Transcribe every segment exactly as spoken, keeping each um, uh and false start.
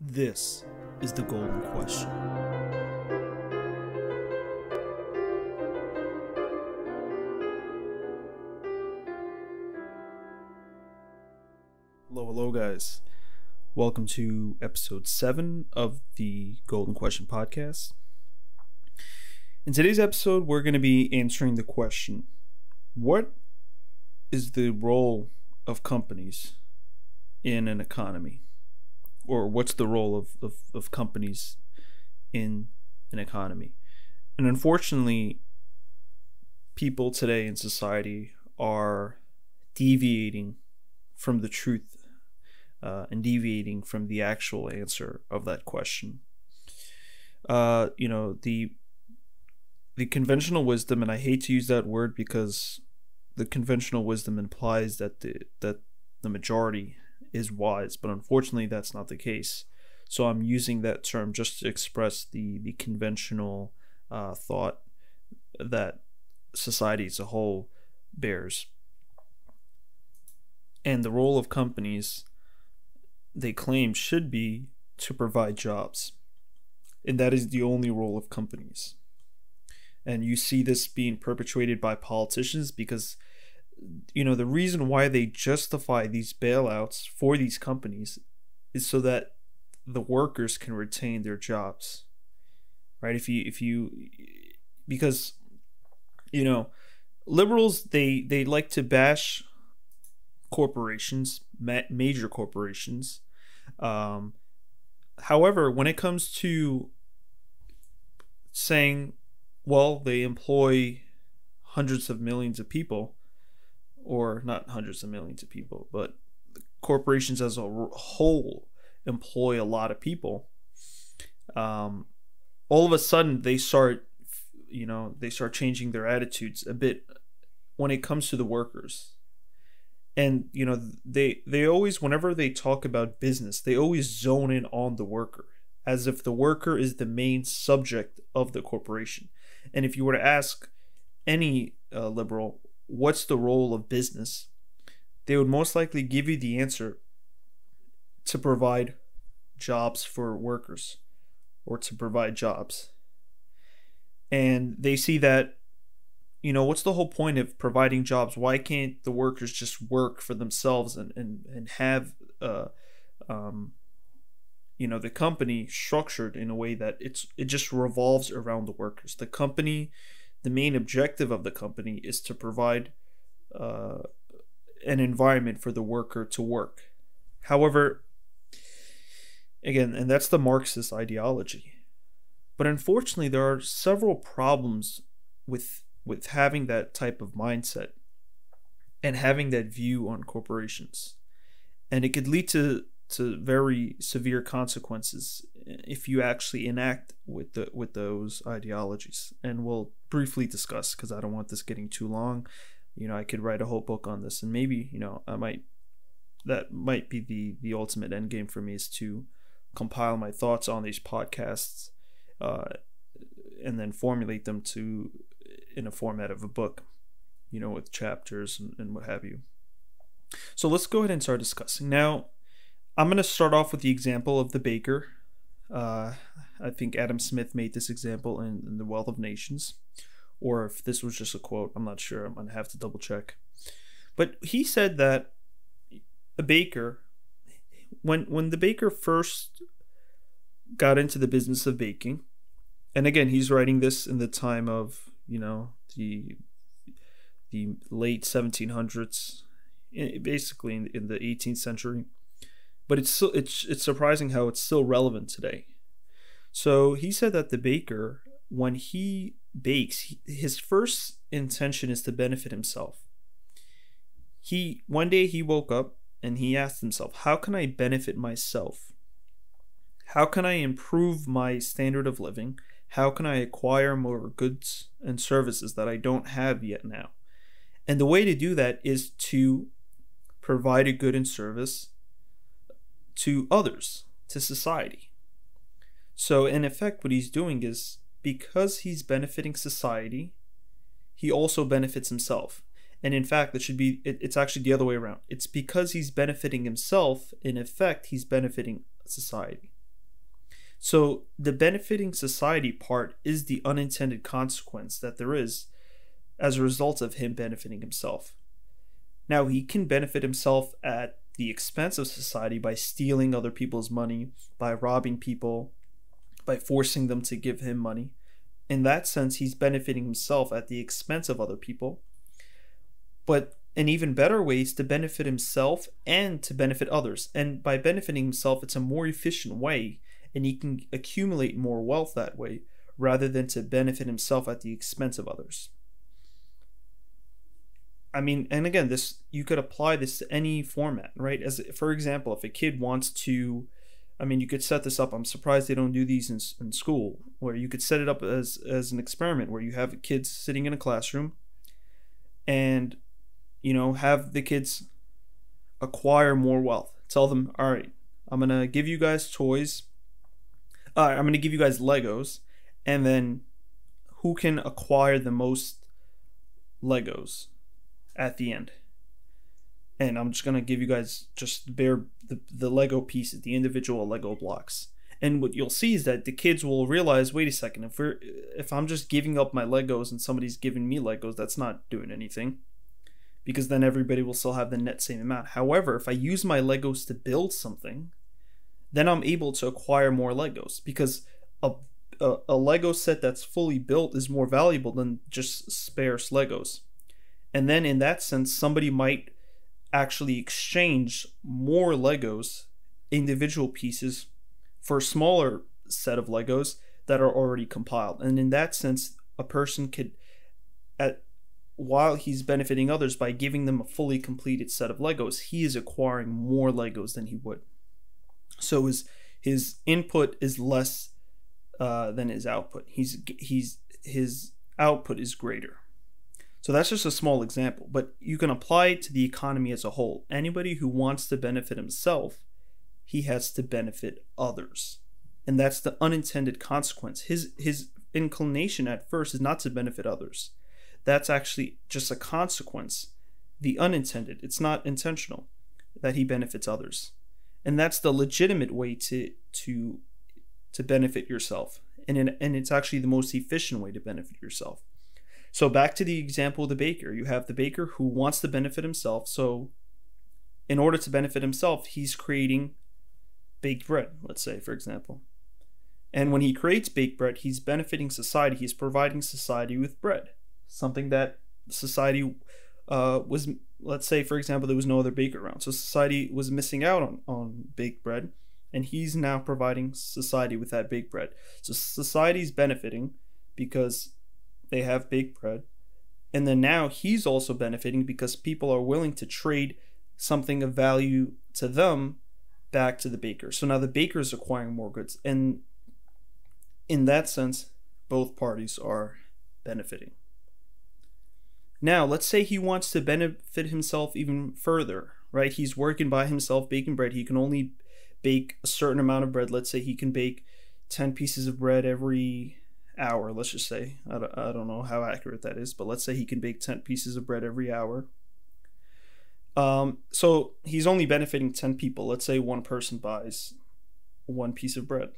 This is The Golden Question. Hello, hello guys. Welcome to episode seven of the Golden Question podcast. In today's episode, we're going to be answering the question, what is the role of companies in an economy? Or what's the role of, of, of companies in an economy? And unfortunately, people today in society are deviating from the truth uh, and deviating from the actual answer of that question. Uh, you know, the the conventional wisdom, and I hate to use that word because the conventional wisdom implies that the, that the majority is wise, but unfortunately that's not the case. So I'm using that term just to express the the conventional uh, thought that society as a whole bears. And the role of companies, they claim, should be to provide jobs, and that is the only role of companies. And you see this being perpetuated by politicians because, you know, the reason why they justify these bailouts for these companies is so that the workers can retain their jobs, right? If you, if you, because, you know, liberals, they, they like to bash corporations, major corporations. Um, however, when it comes to saying, well, they employ hundreds of millions of people, or not hundreds of millions of people, but corporations as a whole employ a lot of people. Um, all of a sudden, they start, you know, they start changing their attitudes a bit when it comes to the workers. And you know, they they always, whenever they talk about business, they always zone in on the worker, as if the worker is the main subject of the corporation. And if you were to ask any uh, liberal, what's the role of business, they would most likely give you the answer to provide jobs for workers, or to provide jobs. And they see that, you know, what's the whole point of providing jobs? Why can't the workers just work for themselves and, and, and have, uh, um, you know, the company structured in a way that it's it just revolves around the workers? The company, the main objective of the company is to provide uh, an environment for the worker to work. However, again, and that's the Marxist ideology. But unfortunately, there are several problems with with having that type of mindset and having that view on corporations. And it could lead to to very severe consequences if you actually enact with the with those ideologies. And we'll briefly discuss, because I don't want this getting too long. You know, I could write a whole book on this, and maybe, you know, I might, that might be the the ultimate end game for me, is to compile my thoughts on these podcasts uh, and then formulate them to in a format of a book, you know, with chapters and, and what have you. So let's go ahead and start discussing. Now, I'm going to start off with the example of the baker. Uh, I think Adam Smith made this example in, in The Wealth of Nations, or if this was just a quote, I'm not sure. I'm going to have to double check. But he said that a baker, when, when the baker first got into the business of baking, and again, he's writing this in the time of, you know, the, the late seventeen hundreds, basically in, in the eighteenth century. But it's it's it's surprising how it's still relevant today. So he said that the baker, when he bakes, he, his first intention is to benefit himself. He one day he woke up and he asked himself, "How can I benefit myself? How can I improve my standard of living? How can I acquire more goods and services that I don't have yet now?" And the way to do that is to provide a good and service to others, to society. So in effect, what he's doing is, because he's benefiting society, he also benefits himself. And in fact, that should be, it, it's actually the other way around. It's because he's benefiting himself, in effect, he's benefiting society. So the benefiting society part is the unintended consequence that there is as a result of him benefiting himself. Now, he can benefit himself at the expense of society by stealing other people's money, by robbing people, by forcing them to give him money. In that sense, he's benefiting himself at the expense of other people. But an even better way is to benefit himself and to benefit others. And by benefiting himself, it's a more efficient way, and he can accumulate more wealth that way, rather than to benefit himself at the expense of others. I mean, and again, this, you could apply this to any format, right? As, for example, if a kid wants to, I mean, you could set this up. I'm surprised they don't do these in, in school, where you could set it up as, as an experiment where you have kids sitting in a classroom and, you know, have the kids acquire more wealth. Tell them, all right, I'm going to give you guys toys. Uh, I'm going to give you guys Legos. And then who can acquire the most Legos at the end? And I'm just going to give you guys just bare the, the Lego pieces, the individual Lego blocks. And what you'll see is that the kids will realize, wait a second, if we're if I'm just giving up my Legos and somebody's giving me Legos, that's not doing anything, because then everybody will still have the net same amount. However, if I use my Legos to build something, then I'm able to acquire more Legos, because a a, a Lego set that's fully built is more valuable than just sparse Legos. And then in that sense, somebody might actually exchange more Legos, individual pieces, for a smaller set of Legos that are already compiled. And in that sense, a person could, at while he's benefiting others by giving them a fully completed set of Legos, he is acquiring more Legos than he would. So his his input is less uh, than his output. He's he's his output is greater. So that's just a small example, but you can apply it to the economy as a whole. Anybody who wants to benefit himself, he has to benefit others. And that's the unintended consequence. His, his inclination at first is not to benefit others. That's actually just a consequence, the unintended. It's not intentional that he benefits others. And that's the legitimate way to, to, to benefit yourself. And, in, and it's actually the most efficient way to benefit yourself. So back to the example of the baker. You have the baker who wants to benefit himself. So in order to benefit himself, he's creating baked bread, let's say, for example. And when he creates baked bread, he's benefiting society. He's providing society with bread, something that society uh, was, let's say, for example, there was no other baker around. So society was missing out on, on baked bread, and he's now providing society with that baked bread. So society's benefiting because they have baked bread, and then now he's also benefiting because people are willing to trade something of value to them back to the baker. So now the baker is acquiring more goods, and in that sense, both parties are benefiting. Now, let's say he wants to benefit himself even further, right? He's working by himself baking bread. He can only bake a certain amount of bread. Let's say he can bake ten pieces of bread every hour, let's just say. I don't, I don't know how accurate that is, but let's say he can bake ten pieces of bread every hour. Um, so he's only benefiting ten people. Let's say one person buys one piece of bread.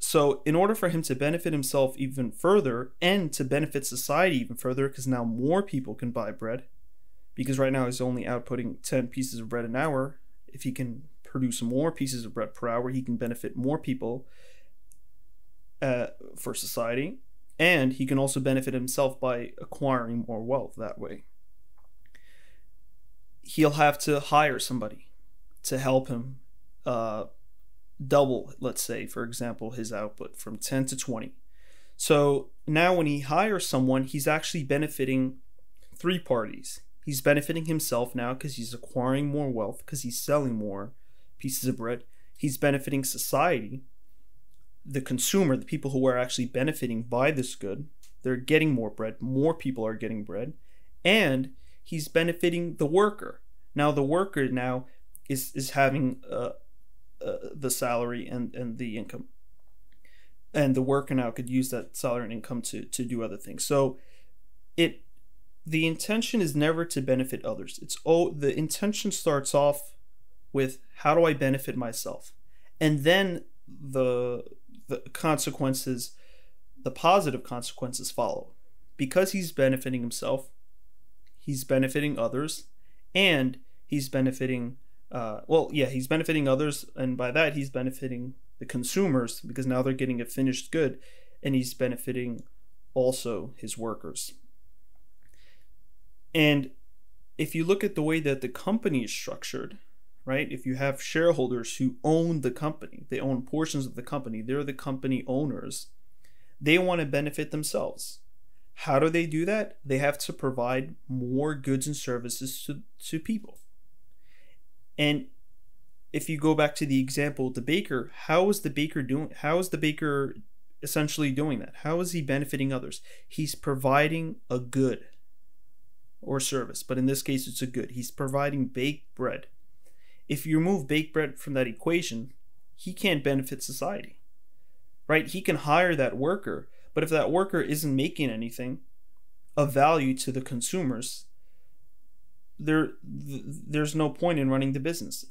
So in order for him to benefit himself even further and to benefit society even further, because now more people can buy bread, because right now he's only outputting ten pieces of bread an hour. If he can produce more pieces of bread per hour, he can benefit more people Uh, for society, and he can also benefit himself by acquiring more wealth that way. He'll have to hire somebody to help him uh, double, let's say, for example, his output from ten to twenty. So now when he hires someone, he's actually benefiting three parties. He's benefiting himself now because he's acquiring more wealth, because he's selling more pieces of bread. He's benefiting society, the consumer, the people who are actually benefiting by this good. They're getting more bread, more people are getting bread, and he's benefiting the worker. Now the worker now is, is having uh, uh, the salary and, and the income, and the worker now could use that salary and income to, to do other things. So it the intention is never to benefit others. It's oh, the intention starts off with, how do I benefit myself? And then the, the consequences, the positive consequences follow. Because he's benefiting himself, he's benefiting others, and he's benefiting, uh, well, yeah, he's benefiting others, and by that he's benefiting the consumers, because now they're getting a finished good, and he's benefiting also his workers. And if you look at the way that the company is structured, right? If you have shareholders who own the company, they own portions of the company, they're the company owners, they want to benefit themselves. How do they do that? They have to provide more goods and services to, to people. And if you go back to the example of the baker, how is the baker doing? How is the baker essentially doing that? How is he benefiting others? He's providing a good or service, but in this case, it's a good. He's providing baked bread. If you remove baked bread from that equation, he can't benefit society, right? He can hire that worker, but if that worker isn't making anything of value to the consumers, there, there's no point in running the business.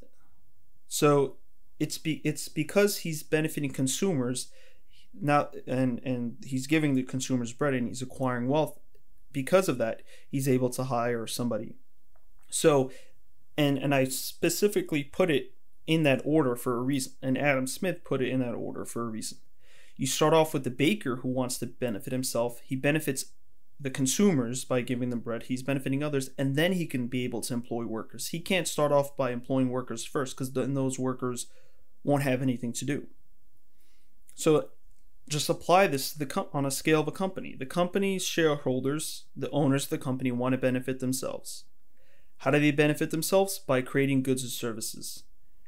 So it's be, it's because he's benefiting consumers now, and, and he's giving the consumers bread and he's acquiring wealth. Because of that, he's able to hire somebody. So, and, and I specifically put it in that order for a reason. And Adam Smith put it in that order for a reason. You start off with the baker who wants to benefit himself. He benefits the consumers by giving them bread. He's benefiting others. And then he can be able to employ workers. He can't start off by employing workers first, because then those workers won't have anything to do. So just apply this to the com on a scale of a company. The company's shareholders, the owners of the company, want to benefit themselves. How do they benefit themselves? By creating goods and services.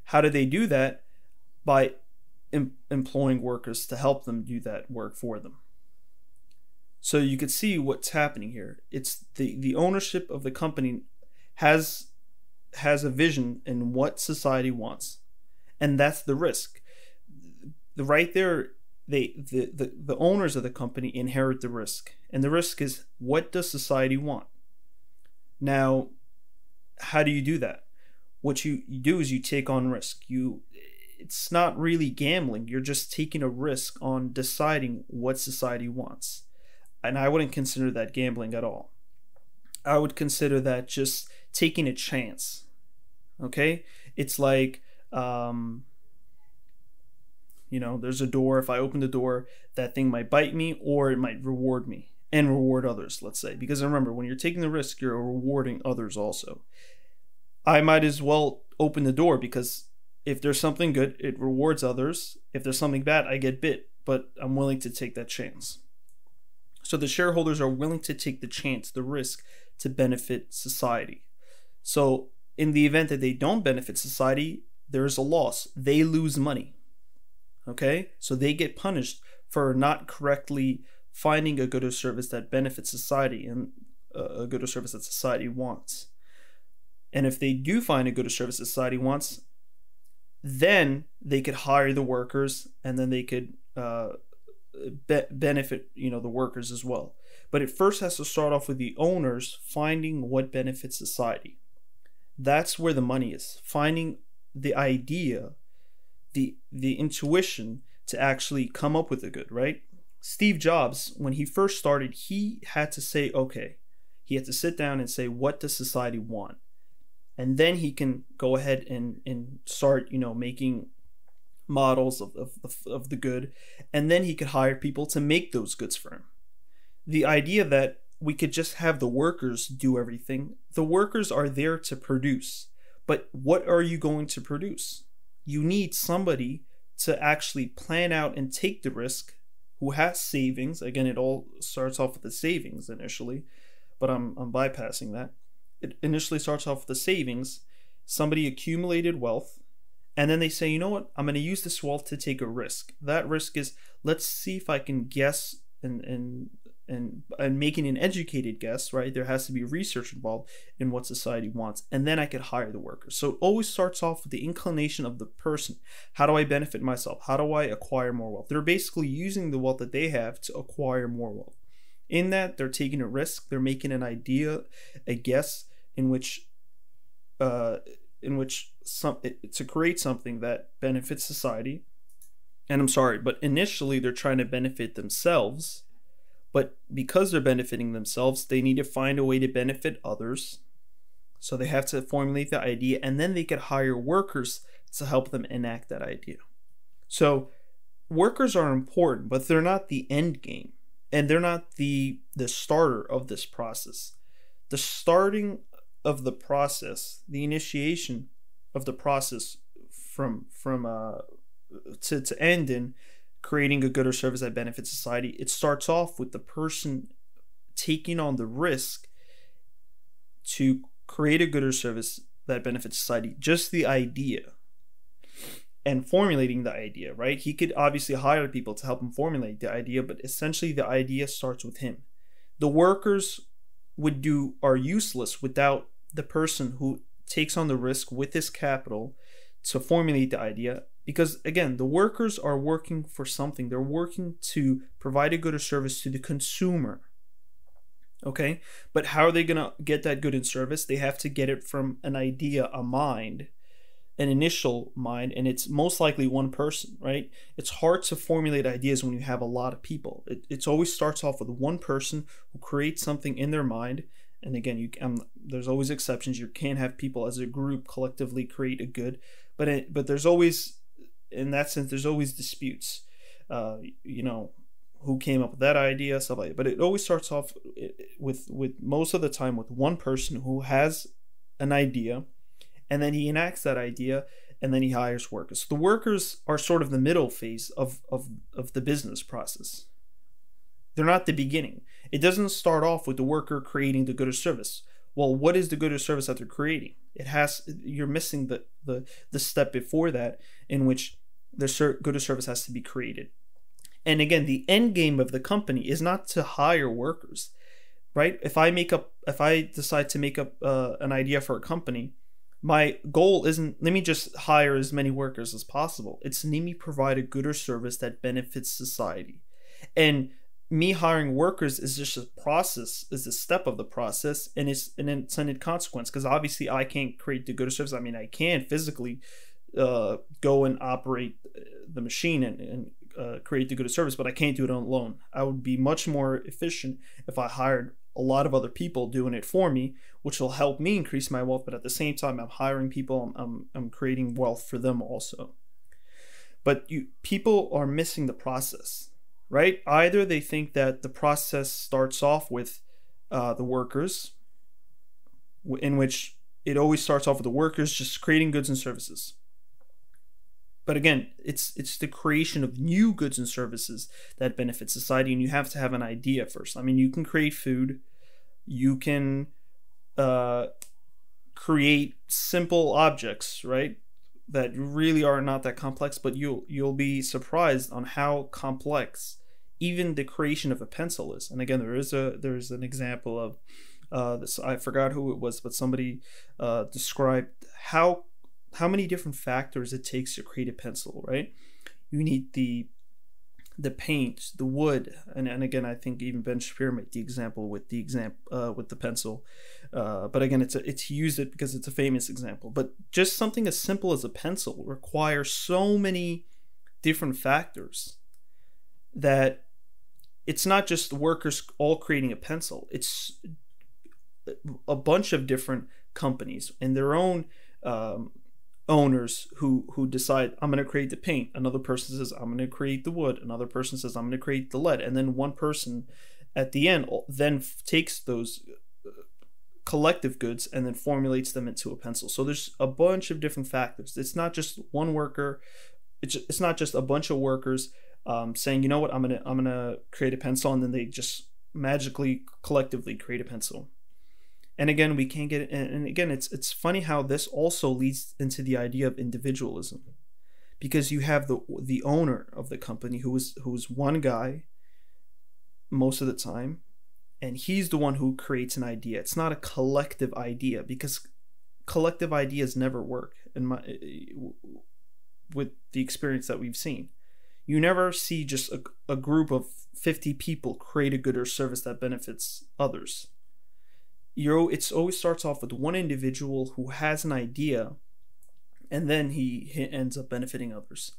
How do they do that? By em employing workers to help them do that work for them. So you could see what's happening here. It's the, the ownership of the company has, has a vision in what society wants. And that's the risk. The, right there, They, the, the, the owners of the company inherit the risk. And the risk is, what does society want? Now, how do you do that? What you, you do is you take on risk. You, it's not really gambling. You're just taking a risk on deciding what society wants. And I wouldn't consider that gambling at all. I would consider that just taking a chance. Okay? It's like... Um, You know, there's a door. If I open the door, that thing might bite me, or it might reward me and reward others, let's say. Because remember, when you're taking the risk, you're rewarding others also. I might as well open the door, because if there's something good, it rewards others. If there's something bad, I get bit, but I'm willing to take that chance. So the shareholders are willing to take the chance, the risk, to benefit society. So in the event that they don't benefit society, there's a loss. They lose money. Okay, so they get punished for not correctly finding a good or service that benefits society, and a good or service that society wants. And if they do find a good or service society wants, then they could hire the workers, and then they could uh, be benefit, you know, the workers as well. But it first has to start off with the owners finding what benefits society. That's where the money is. Finding the idea, the the intuition to actually come up with a good, right? Steve Jobs, when he first started, he had to say, okay, he had to sit down and say, what does society want? And then he can go ahead and, and start, you know, making models of, of, of the good. And then he could hire people to make those goods for him. The idea that we could just have the workers do everything. The workers are there to produce, but what are you going to produce? You need somebody to actually plan out and take the risk, who has savings. Again, it all starts off with the savings initially, but I'm, I'm bypassing that. It initially starts off with the savings. Somebody accumulated wealth, and then they say, you know what, I'm going to use this wealth to take a risk. That risk is, let's see if I can guess and, and, and, and making an educated guess, right? There has to be research involved in what society wants, and then I could hire the workers. So it always starts off with the inclination of the person. How do I benefit myself? How do I acquire more wealth? They're basically using the wealth that they have to acquire more wealth. In that, they're taking a risk. They're making an idea, a guess, in which, uh, in which some, to create something that benefits society, and I'm sorry, but initially they're trying to benefit themselves, but because they're benefiting themselves, they need to find a way to benefit others. So they have to formulate the idea, and then they could hire workers to help them enact that idea. So workers are important, but they're not the end game, and they're not the the starter of this process. The starting of the process, the initiation of the process from from uh, to, to end in creating a good or service that benefits society, it starts off with the person taking on the risk to create a good or service that benefits society, just the idea, and formulating the idea, right? He could obviously hire people to help him formulate the idea, but essentially the idea starts with him. The workers would do are useless without the person who takes on the risk with his capital to formulate the idea, because again, the workers are working for something. They're working to provide a good or service to the consumer. Okay, but how are they gonna get that good and service? They have to get it from an idea, a mind, an initial mind, and it's most likely one person, right? It's hard to formulate ideas when you have a lot of people. It it's always starts off with one person who creates something in their mind, and again, you um, there's always exceptions. You can't have people as a group collectively create a good, but it, but there's always, in that sense, there's always disputes. Uh, you know, who came up with that idea, stuff like that. But it always starts off with with most of the time with one person who has an idea, and then he enacts that idea, and then he hires workers. The workers are sort of the middle phase of of, of the business process. They're not the beginning. It doesn't start off with the worker creating the good or service. Well, what is the good or service that they're creating? It has, you're missing the the, the step before that, in which the good or service has to be created. And again, the end game of the company is not to hire workers, right? If I make up, if I decide to make up uh, an idea for a company, my goal isn't, let me just hire as many workers as possible. It's let me provide a good or service that benefits society. And me hiring workers is just a process, is a step of the process, and it's an intended consequence, because obviously I can't create the good or service. I mean, I can physically uh, go and operate the machine and, and Uh, create the good of service, but I can't do it on loan. I would be much more efficient if I hired a lot of other people doing it for me, which will help me increase my wealth, but at the same time I'm hiring people, I'm, I'm, I'm creating wealth for them also. But you people are missing the process, right? Either they think that the process starts off with uh, the workers, in which it always starts off with the workers just creating goods and services. But again, it's it's the creation of new goods and services that benefit society, and you have to have an idea first. I mean, you can create food, you can uh, create simple objects, right, that really are not that complex, but you'll, you'll be surprised on how complex even the creation of a pencil is. And again, there is a there is an example of uh, this. I forgot who it was, but somebody uh, described how how many different factors it takes to create a pencil, right? You need the the paint, the wood, and, and again, I think even Ben Shapiro made the example with the example uh, with the pencil, uh, but again, it's a, it's used it because it's a famous example. But just something as simple as a pencil requires so many different factors that it's not just the workers all creating a pencil. It's a bunch of different companies and their own um, owners who who decide, I'm going to create the paint, another person says I'm going to create the wood, another person says I'm going to create the lead, and then one person at the end then takes those collective goods and then formulates them into a pencil. So there's a bunch of different factors. It's not just one worker, it's, it's not just a bunch of workers um, saying, you know what, I'm gonna I'm gonna create a pencil, and then they just magically collectively create a pencil. And again, we can't get, and again, it's it's funny how this also leads into the idea of individualism, because you have the the owner of the company who is who is one guy most of the time, and he's the one who creates an idea. It's not a collective idea, because collective ideas never work in my with the experience that we've seen. You never see just a, a group of fifty people create a good or service that benefits others. You're, it's always starts off with one individual who has an idea, and then he, he ends up benefiting others.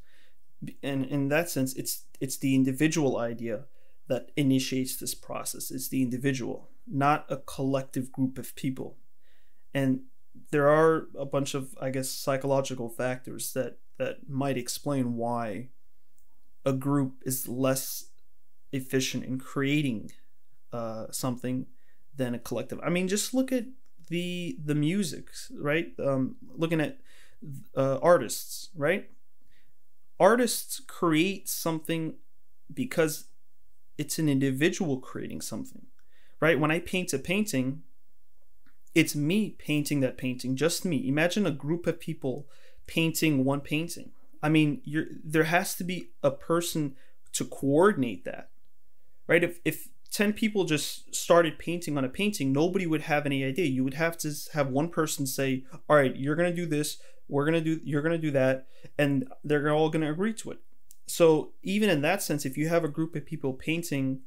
And in that sense, it's it's the individual idea that initiates this process. It's the individual, not a collective group of people. And there are a bunch of, I guess, psychological factors that, that might explain why a group is less efficient in creating uh, something than a collective. I mean, just look at the the music, right? Um, looking at uh, artists, right? Artists create something because it's an individual creating something, right? When I paint a painting, it's me painting that painting, just me. Imagine a group of people painting one painting. I mean, you're, there has to be a person to coordinate that, right? If, if ten people just started painting on a painting, nobody would have any idea. You would have to have one person say, all right, you're going to do this, we're going to do, you're going to do that, and they're all going to agree to it. So even in that sense, if you have a group of people painting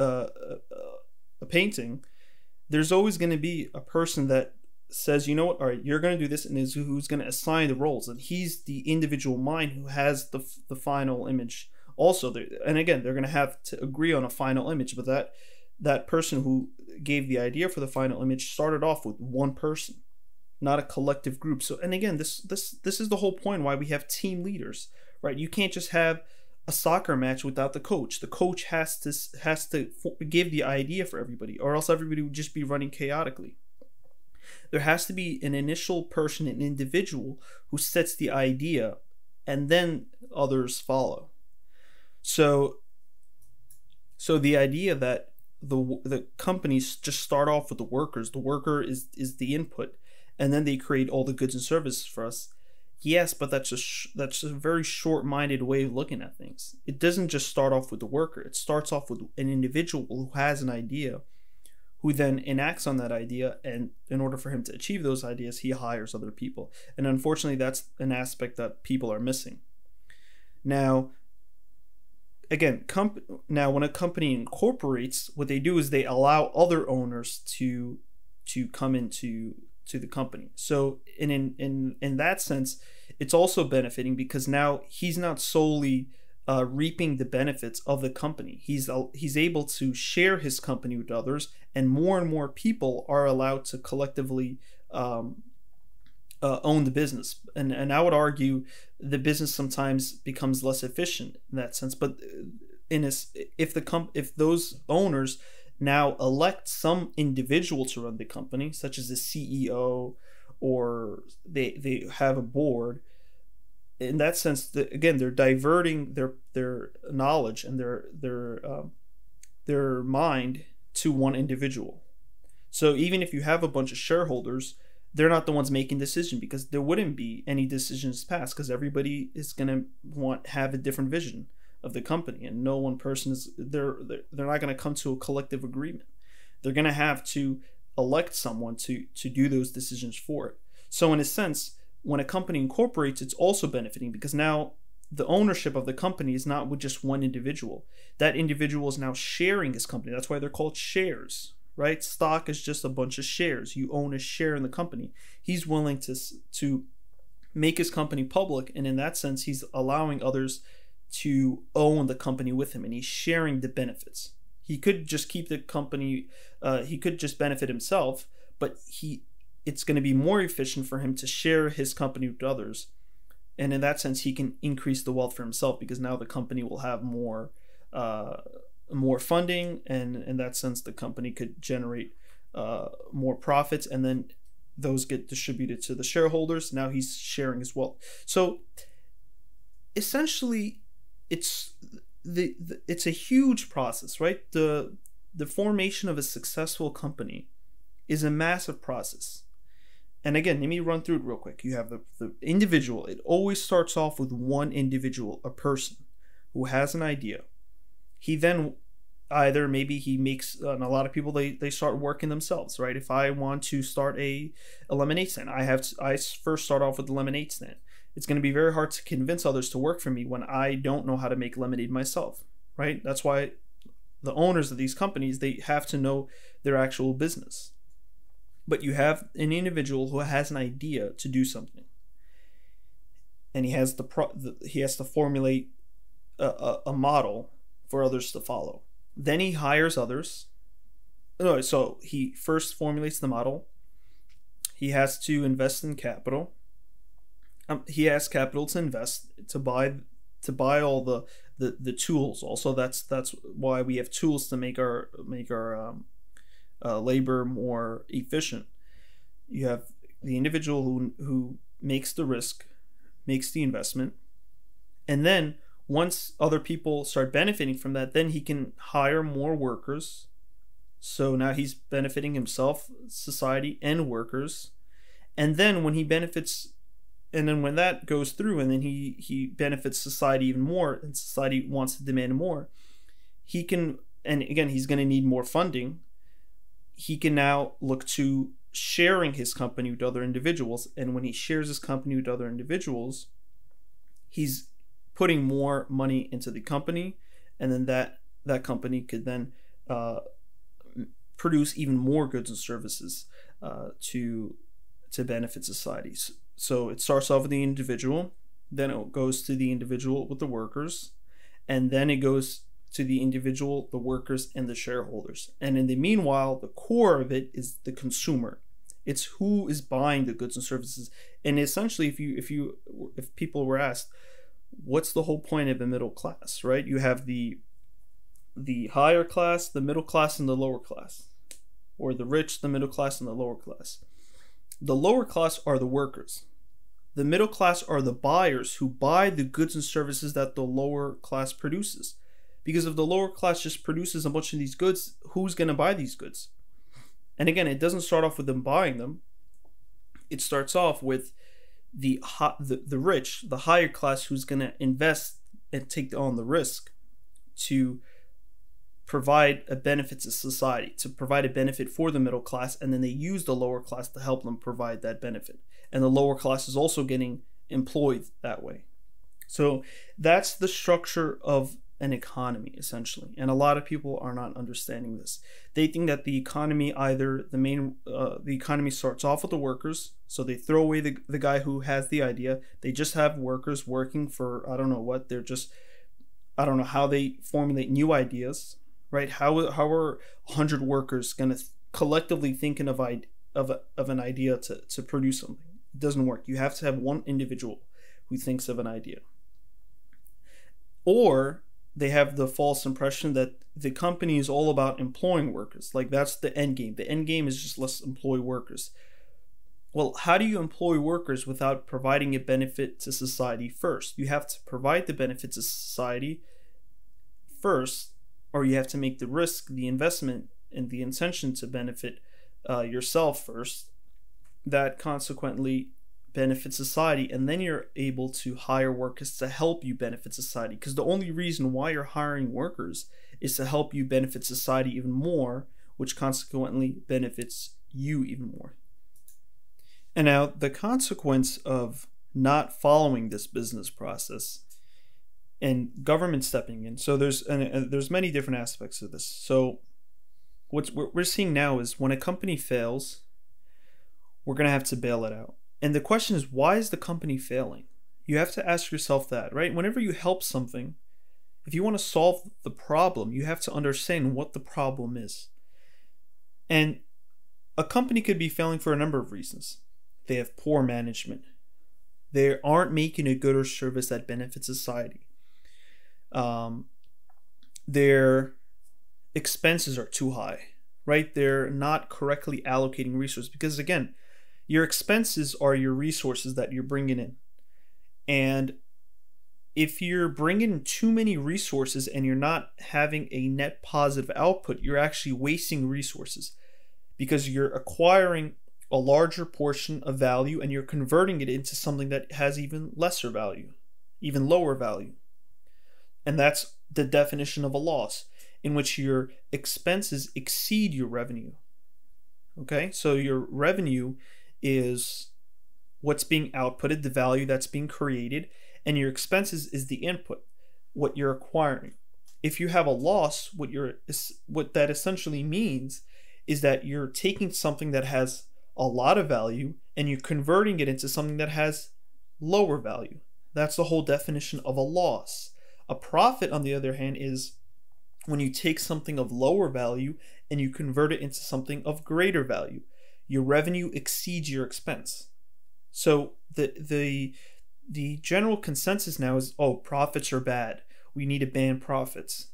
uh, a painting, there's always going to be a person that says, you know what, all right, you're going to do this, and is who's going to assign the roles. And he's the individual mind who has the, the final image also. And again, they're going to have to agree on a final image, but that, that person who gave the idea for the final image started off with one person, not a collective group. So, and again, this, this, this is the whole point why we have team leaders, right? You can't just have a soccer match without the coach. The coach has to has to give the idea for everybody, or else everybody would just be running chaotically. There has to be an initial person, an individual, who sets the idea, and then others follow. So, so the idea that the the companies just start off with the workers, the worker is is the input, and then they create all the goods and services for us. Yes, but that's a sh that's a very short-minded way of looking at things. It doesn't just start off with the worker. It starts off with an individual who has an idea, who then enacts on that idea, and in order for him to achieve those ideas, he hires other people. And unfortunately, that's an aspect that people are missing. Now, again, comp now when a company incorporates, what they do is they allow other owners to to come into to the company. So in, in in in that sense, it's also benefiting, because now he's not solely uh, reaping the benefits of the company. He's uh, he's able to share his company with others, and more and more people are allowed to collectively um, uh, own the business. And and I would argue the business sometimes becomes less efficient in that sense. But in a, if the comp if those owners now elect some individual to run the company, such as the C E O, or they they have a board. In that sense, the, again, they're diverting their their knowledge and their their um, their mind to one individual. So even if you have a bunch of shareholders, they're not the ones making decisions, because there wouldn't be any decisions passed, because everybody is going to want have a different vision of the company, and no one person is they're they're not going to come to a collective agreement. They're going to have to elect someone to to do those decisions for it. So in a sense, when a company incorporates, it's also benefiting, because now the ownership of the company is not with just one individual. That individual is now sharing his company. That's why they're called shares, right? Stock is just a bunch of shares. You own a share in the company. He's willing to to make his company public, and in that sense, he's allowing others to own the company with him, and he's sharing the benefits. He could just keep the company, uh, he could just benefit himself, but he it's going to be more efficient for him to share his company with others, and in that sense he can increase the wealth for himself, because now the company will have more uh, more funding, and in that sense the company could generate uh, more profits, and then those get distributed to the shareholders. Now he's sharing his wealth. So essentially, It's the, the it's a huge process, right? The the formation of a successful company is a massive process. And again, let me run through it real quick. You have the, the individual. It always starts off with one individual, a person who has an idea. He then either maybe he makes, and a lot of people, they, they start working themselves, right? If I want to start a, a lemonade stand, I have to, I first start off with the lemonade stand. It's going to be very hard to convince others to work for me when I don't know how to make lemonade myself, right? That's why the owners of these companies, they have to know their actual business. But you have an individual who has an idea to do something. and he has the, pro the he has to formulate a, a, a model for others to follow. Then he hires others. No, so he first formulates the model. He has to invest in capital. Um, he has capital to invest to buy to buy all the the, the tools. Also, that's that's why we have tools to make our make our um, uh, labor more efficient. You have the individual who who makes the risk, makes the investment, and then once other people start benefiting from that, then he can hire more workers. So now he's benefiting himself, society, and workers. And then when he benefits, and then when that goes through, and then he, he benefits society even more, and society wants to demand more, he can, and again, he's going to need more funding. He can now look to sharing his company with other individuals. And when he shares his company with other individuals, he's putting more money into the company. And then that, that company could then, uh, produce even more goods and services uh, to to benefit societies. So it starts off with the individual, then it goes to the individual with the workers, and then it goes to the individual, the workers, and the shareholders. And in the meanwhile, the core of it is the consumer. It's who is buying the goods and services. And essentially, if you if you if people were asked, what's the whole point of the middle class, right? You have the the higher class, the middle class, and the lower class. Or the rich, the middle class, and the lower class. The lower class are the workers. The middle class are the buyers who buy the goods and services that the lower class produces. Because if the lower class just produces a bunch of these goods, who's going to buy these goods? And again, it doesn't start off with them buying them. It starts off with the hot, the, the rich, the higher class, who's going to invest and take on the risk to provide a benefit to society, to provide a benefit for the middle class, and then they use the lower class to help them provide that benefit. And the lower class is also getting employed that way. So that's the structure of an economy, essentially. And a lot of people are not understanding this. They think that the economy, either the main, uh, the economy starts off with the workers, so they throw away the, the guy who has the idea. They just have workers working for, I don't know what, they're just, I don't know how they formulate new ideas. Right? How how are a hundred workers going to th collectively thinking of I of a, of an idea to to produce something? It doesn't work. You have to have one individual who thinks of an idea. Or they have the false impression that the company is all about employing workers. Like that's the end game. The end game is just let's employ workers. Well, how do you employ workers without providing a benefit to society first? You have to provide the benefit to society first, or you have to make the risk, the investment, and the intention to benefit uh, yourself first. That consequently benefits society, and then you're able to hire workers to help you benefit society. Because the only reason why you're hiring workers is to help you benefit society even more, which consequently benefits you even more. And now the consequence of not following this business process and government stepping in. So there's and there's many different aspects of this. So what's, what we're seeing now is when a company fails, we're going to have to bail it out. And the question is, why is the company failing? You have to ask yourself that, right? Whenever you help something, if you want to solve the problem, you have to understand what the problem is. And a company could be failing for a number of reasons. They have poor management. They aren't making a good or service that benefits society. Um, their expenses are too high, right? They're not correctly allocating resources, because again, your expenses are your resources that you're bringing in. And if you're bringing too many resources and you're not having a net positive output, you're actually wasting resources because you're acquiring a larger portion of value and you're converting it into something that has even lesser value, even lower value. And that's the definition of a loss, in which your expenses exceed your revenue. Okay, so your revenue is what's being outputted, the value that's being created, and your expenses is the input, what you're acquiring. If you have a loss, what you're, what that essentially means is that you're taking something that has a lot of value and you're converting it into something that has lower value. That's the whole definition of a loss. A profit, on the other hand, is when you take something of lower value and you convert it into something of greater value. Your revenue exceeds your expense. So the the the general consensus now is, oh, profits are bad. We need to ban profits.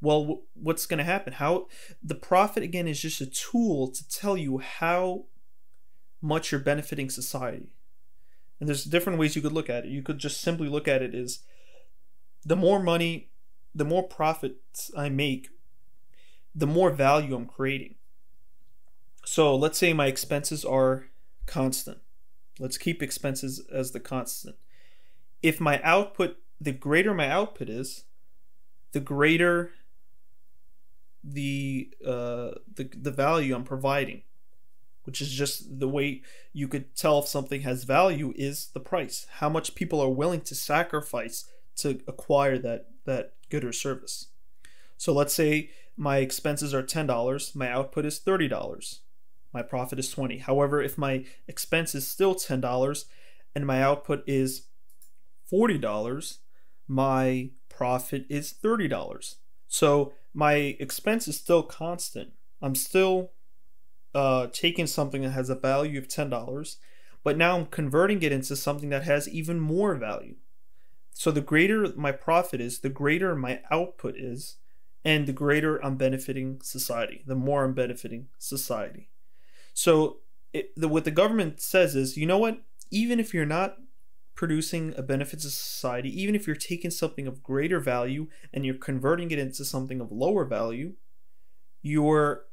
Well, what's going to happen? How the profit, again, is just a tool to tell you how much you're benefiting society. And there's different ways you could look at it. You could just simply look at it as the more money, the more profits I make, the more value I'm creating. So let's say my expenses are constant. Let's keep expenses as the constant. If my output, the greater my output is, the greater the, uh, the, the value I'm providing, which is just the way you could tell if something has value is the price. How much people are willing to sacrifice to acquire that, that good or service. So let's say my expenses are ten dollars, my output is thirty dollars, my profit is twenty dollars. However, if my expense is still ten dollars and my output is forty dollars, my profit is thirty dollars. So my expense is still constant. I'm still uh, taking something that has a value of ten dollars, but now I'm converting it into something that has even more value. So the greater my profit is, the greater my output is, and the greater I'm benefiting society, the more I'm benefiting society. So it, the, what the government says is, you know what, even if you're not producing a benefit to society, even if you're taking something of greater value and you're converting it into something of lower value, you're,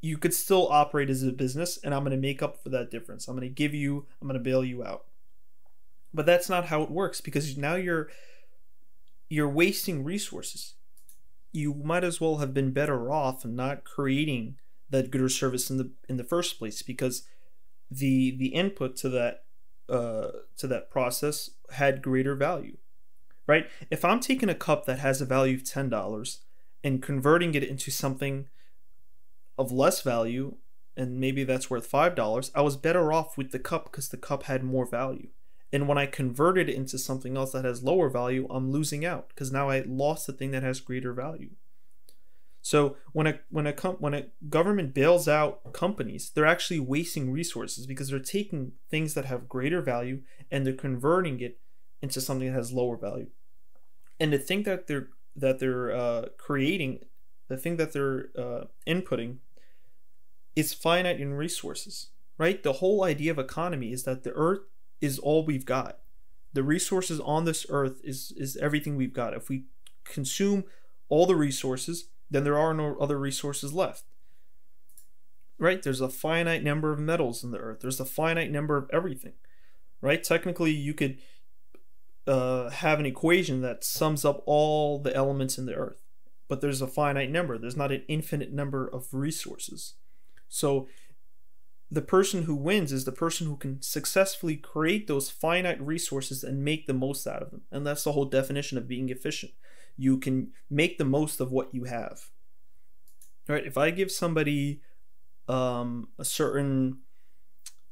you could still operate as a business, and I'm going to make up for that difference. I'm going to give you, I'm going to bail you out. But that's not how it works, because now you're you're wasting resources. You might as well have been better off and not creating that good or service in the in the first place, because the the input to that uh, to that process had greater value, right? If I'm taking a cup that has a value of ten dollars and converting it into something of less value, and maybe that's worth five dollars, I was better off with the cup because the cup had more value. And when I convert it into something else that has lower value, I'm losing out, because now I lost the thing that has greater value. So when a, when, a com when a government bails out companies, they're actually wasting resources, because they're taking things that have greater value and they're converting it into something that has lower value. And the thing that they're, that they're uh, creating, the thing that they're uh, inputting is finite in resources, right? The whole idea of economy is that the earth is all we've got. The resources on this earth is is everything we've got. If we consume all the resources, then there are no other resources left, right? There's a finite number of metals in the earth. There's a finite number of everything, right? Technically, you could uh, have an equation that sums up all the elements in the earth, but there's a finite number. There's not an infinite number of resources. So the person who wins is the person who can successfully create those finite resources and make the most out of them. And that's the whole definition of being efficient. You can make the most of what you have. All right, if I give somebody um, a certain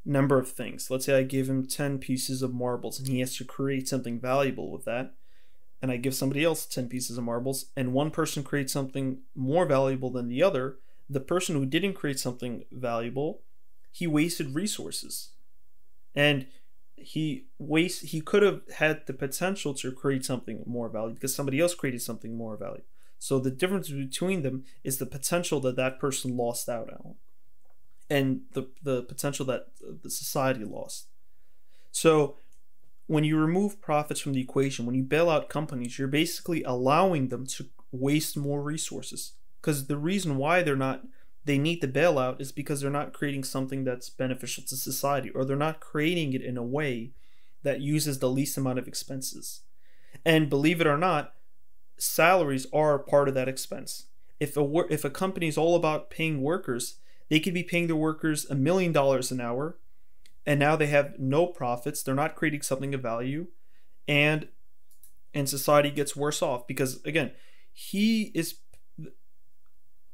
number of things, let's say I give him ten pieces of marbles and he has to create something valuable with that, and I give somebody else ten pieces of marbles, and one person creates something more valuable than the other, the person who didn't create something valuable, he wasted resources, and he waste he could have had the potential to create something more valuable because somebody else created something more valuable. So the difference between them is the potential that that person lost out on, and the the potential that the society lost. So when you remove profits from the equation, when you bail out companies, you're basically allowing them to waste more resources, because the reason why they're not they need the bailout is because they're not creating something that's beneficial to society, or they're not creating it in a way that uses the least amount of expenses. And believe it or not, salaries are part of that expense. If a, if a company is all about paying workers, they could be paying their workers a million dollars an hour, and now they have no profits, they're not creating something of value, and, and society gets worse off because, again, he is...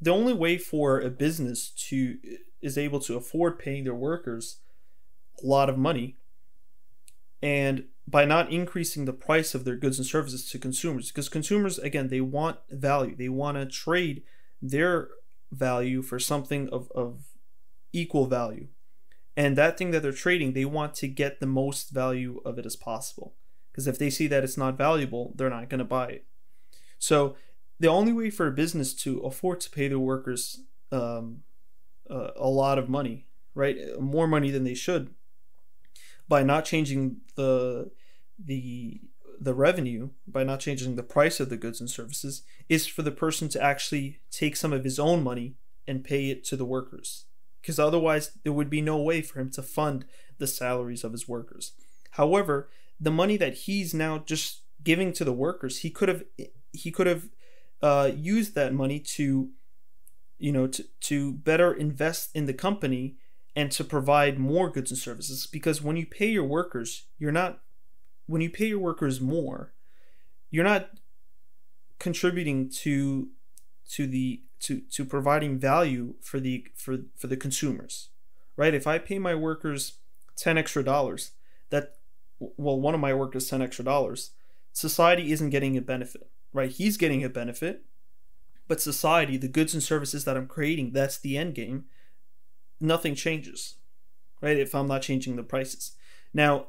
The only way for a business to is able to afford paying their workers a lot of money and by not increasing the price of their goods and services to consumers. Because consumers, again, they want value. They want to trade their value for something of, of equal value. And that thing that they're trading, they want to get the most value of it as possible. Because if they see that it's not valuable, they're not going to buy it. So the only way for a business to afford to pay their workers um, uh, a lot of money, right, more money than they should, by not changing the the the revenue, by not changing the price of the goods and services, is for the person to actually take some of his own money and pay it to the workers. Because otherwise, there would be no way for him to fund the salaries of his workers. However, the money that he's now just giving to the workers, he could have he could have uh, used that money to, you know, to to better invest in the company and to provide more goods and services. Because when you pay your workers, you're not when you pay your workers more, you're not contributing to to the to to providing value for the for for the consumers, right? If I pay my workers ten extra dollars, that well, one of my workers ten extra dollars, society isn't getting a benefit, right? He's getting a benefit, but society, the goods and services that I'm creating, that's the end game. Nothing changes, right? If I'm not changing the prices. Now,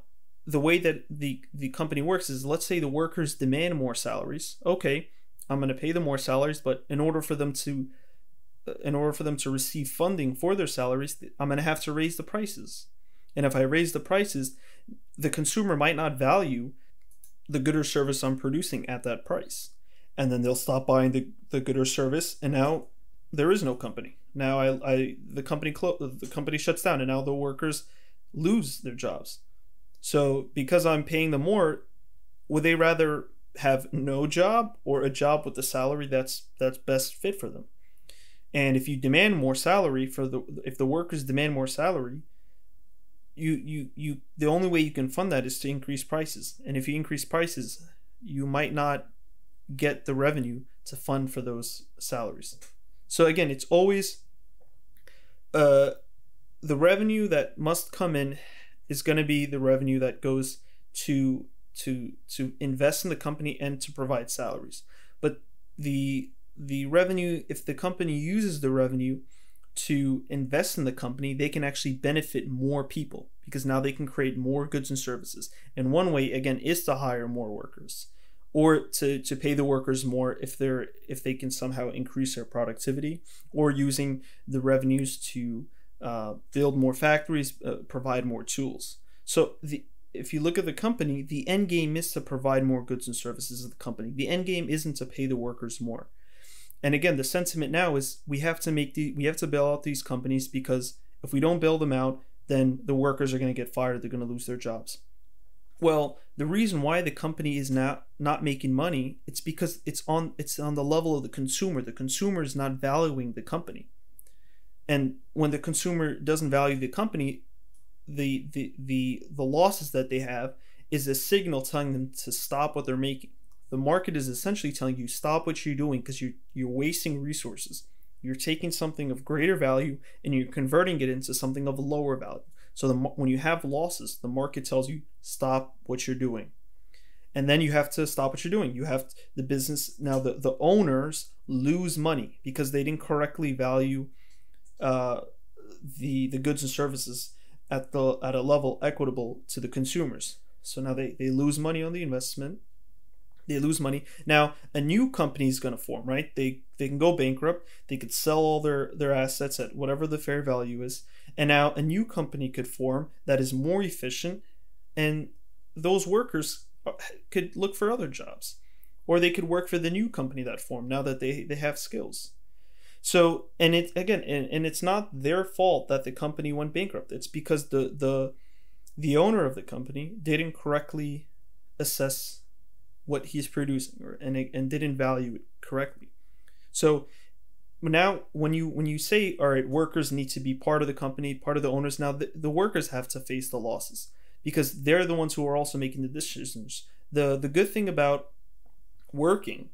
the way that the the company works is, let's say the workers demand more salaries. Okay, I'm going to pay them more salaries, but in order for them to in order for them to receive funding for their salaries, I'm going to have to raise the prices. And if I raise the prices, the consumer might not value the good or service I'm producing at that price. And then they'll stop buying the, the good or service, and now there is no company. Now I, I the company clo the company shuts down, and now the workers lose their jobs. So because I'm paying them more, would they rather have no job or a job with the salary that's that's best fit for them? And if you demand more salary for the if the workers demand more salary, You, you, you, the only way you can fund that is to increase prices. And if you increase prices, you might not get the revenue to fund for those salaries. So again, it's always uh, the revenue that must come in is going to be the revenue that goes to to to invest in the company and to provide salaries. But the the revenue, if the company uses the revenue to invest in the company, they can actually benefit more people, because now they can create more goods and services. And one way, again, is to hire more workers, or to, to pay the workers more if they're if they can somehow increase their productivity, or using the revenues to uh, build more factories, uh, provide more tools. So the if you look at the company, the end game is to provide more goods and services to the company. The end game isn't to pay the workers more. And again, the sentiment now is we have to make the we have to bail out these companies, because if we don't bail them out, then the workers are going to get fired. They're going to lose their jobs. Well, the reason why the company is not not making money, it's because it's on it's on the level of the consumer. The consumer is not valuing the company, and when the consumer doesn't value the company, the the the the losses that they have is a signal telling them to stop what they're making. The market is essentially telling you, stop what you're doing, because you, you're wasting resources. You're taking something of greater value and you're converting it into something of a lower value. So the, when you have losses, the market tells you, stop what you're doing. And then you have to stop what you're doing. You have to, the business, now the, the owners lose money because they didn't correctly value uh, the, the goods and services at, the, at a level equitable to the consumers. So now they, they lose money on the investment. They lose money. Now a new company is going to form, right? They they can go bankrupt. They could sell all their their assets at whatever the fair value is, and now a new company could form that is more efficient, and those workers could look for other jobs, or they could work for the new company that formed now that they they have skills. So and it again and, and it's not their fault that the company went bankrupt. It's because the the the owner of the company didn't correctly assess what he's producing, or and and didn't value it correctly. So now when you when you say, all right, workers need to be part of the company, part of the owners, now the, the workers have to face the losses, because they're the ones who are also making the decisions. The the good thing about working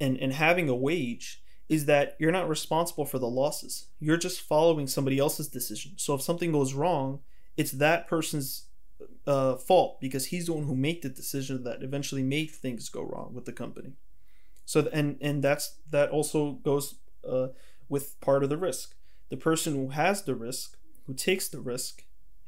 and and having a wage is that you're not responsible for the losses. You're just following somebody else's decision. So if something goes wrong, it's that person's uh, fault because he's the one who made the decision that eventually made things go wrong with the company. So and and that's that also goes uh, with part of the risk. The person who has the risk, who takes the risk,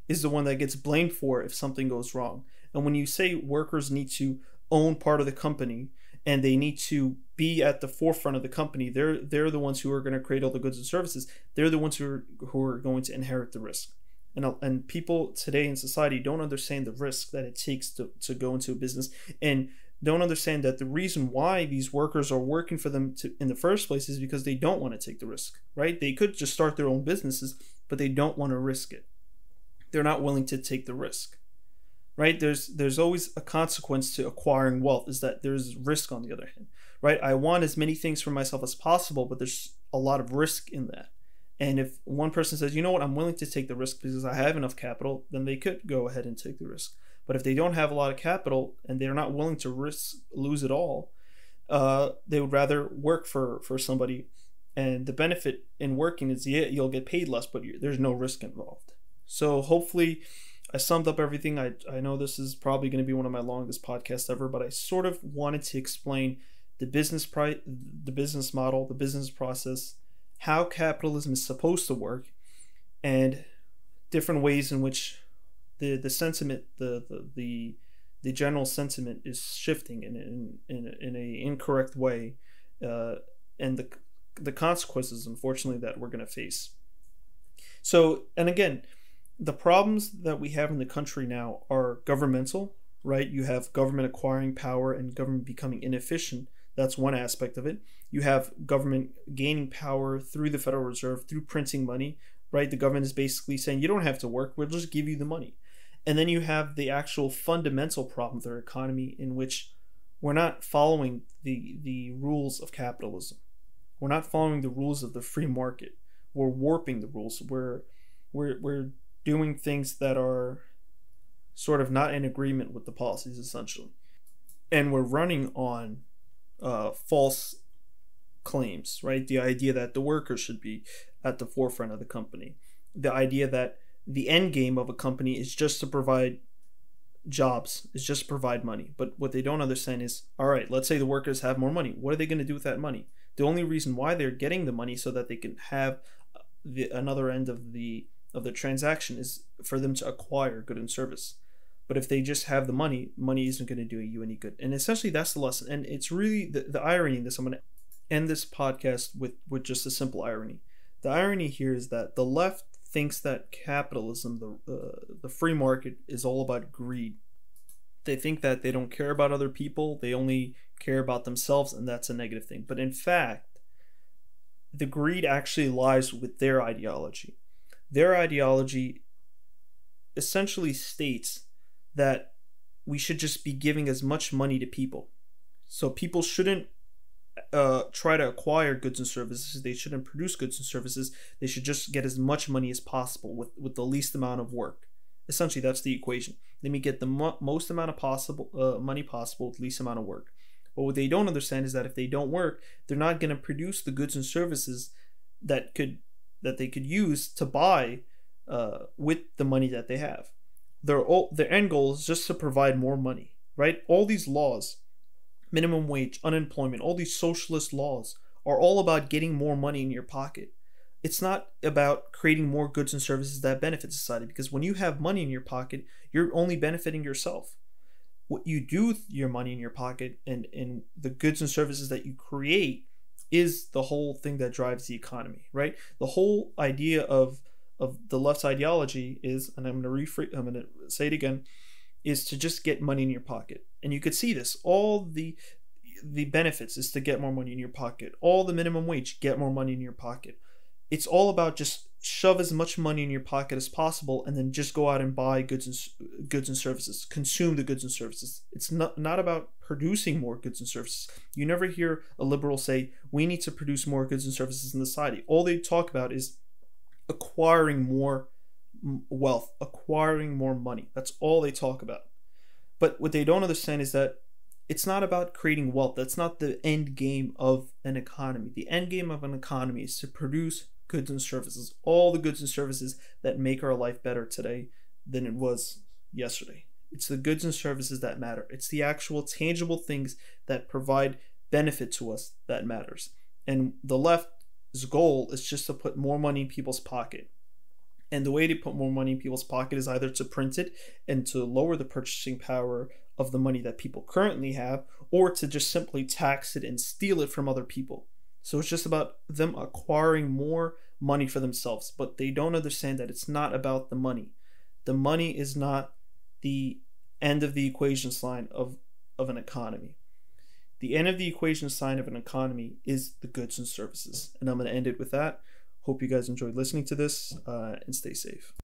is the one that gets blamed for if something goes wrong. And when you say workers need to own part of the company and they need to be at the forefront of the company, they're they're the ones who are going to create all the goods and services. They're the ones who are, who are going to inherit the risk. And, and people today in society don't understand the risk that it takes to, to go into a business, and don't understand that the reason why these workers are working for them to, in the first place is because they don't want to take the risk, right? They could just start their own businesses, but they don't want to risk it. They're not willing to take the risk, right? There's there's always a consequence to acquiring wealth, is that there's risk on the other hand, right? I want as many things for myself as possible, but there's a lot of risk in that. And if one person says, you know what, I'm willing to take the risk because I have enough capital, then they could go ahead and take the risk. But if they don't have a lot of capital and they're not willing to risk lose it all, uh, they would rather work for, for somebody. And the benefit in working is, yeah, you'll get paid less, but you, there's no risk involved. So hopefully I summed up everything. I, I know this is probably going to be one of my longest podcasts ever, but I sort of wanted to explain the business pri- the business model, the business process, how capitalism is supposed to work, and different ways in which the the sentiment, the the the, the general sentiment is shifting in in in, in an incorrect way, uh, and the the consequences, unfortunately, that we're going to face. So, and again, the problems that we have in the country now are governmental, right? You have government acquiring power and government becoming inefficient. That's one aspect of it. You have government gaining power through the Federal Reserve, through printing money, right? The government is basically saying, you don't have to work, we'll just give you the money. And then you have the actual fundamental problem of their economy, in which we're not following the, the rules of capitalism. We're not following the rules of the free market. We're warping the rules. We're, we're, we're doing things that are sort of not in agreement with the policies, essentially. And we're running on uh, false claims, right? The idea that the workers should be at the forefront of the company. The idea that the end game of a company is just to provide jobs, is just to provide money. But what they don't understand is, all right, let's say the workers have more money. What are they going to do with that money? The only reason why they're getting the money so that they can have the, another end of the of the transaction is for them to acquire good and service. But if they just have the money, money isn't going to do you any good. And essentially that's the lesson. And it's really the, the irony in this. I'm going to end this podcast with, with just a simple irony. The irony here is that the left thinks that capitalism, the, uh, the free market, is all about greed. They think that they don't care about other people. They only care about themselves, and that's a negative thing. But in fact, the greed actually lies with their ideology. Their ideology essentially states that we should just be giving as much money to people. So people shouldn't uh, try to acquire goods and services. They shouldn't produce goods and services. They should just get as much money as possible with, with the least amount of work. Essentially, that's the equation. Let me get the mo most amount of possible uh, money possible with least amount of work. But what they don't understand is that if they don't work, they're not going to produce the goods and services that could that they could use to buy uh, with the money that they have. Their all, their end goal is just to provide more money, right? All these laws, minimum wage, unemployment, all these socialist laws are all about getting more money in your pocket. It's not about creating more goods and services that benefit society, because when you have money in your pocket, you're only benefiting yourself. What you do with your money in your pocket and, and the goods and services that you create is the whole thing that drives the economy, right? The whole idea of, of the left's ideology is, and I'm going to rephrase, I'm going to say it again, is to just get money in your pocket. And you could see this. All the the benefits is to get more money in your pocket. All the minimum wage, get more money in your pocket. It's all about just shove as much money in your pocket as possible, and then just go out and buy goods and goods and services, consume the goods and services. It's not, not about producing more goods and services. You never hear a liberal say, we need to produce more goods and services in the society. All they talk about is acquiring more wealth, acquiring more money. That's all they talk about. But what they don't understand is that it's not about creating wealth. That's not the end game of an economy. The end game of an economy is to produce goods and services, all the goods and services that make our life better today than it was yesterday. It's the goods and services that matter. It's the actual tangible things that provide benefit to us that matters. And the left's goal is just to put more money in people's pocket. And the way to put more money in people's pocket is either to print it and to lower the purchasing power of the money that people currently have, or to just simply tax it and steal it from other people. So it's just about them acquiring more money for themselves, but they don't understand that it's not about the money. The money is not the end of the equation sign of, of an economy. The end of the equation sign of an economy is the goods and services. And I'm going to end it with that. Hope you guys enjoyed listening to this uh, and stay safe.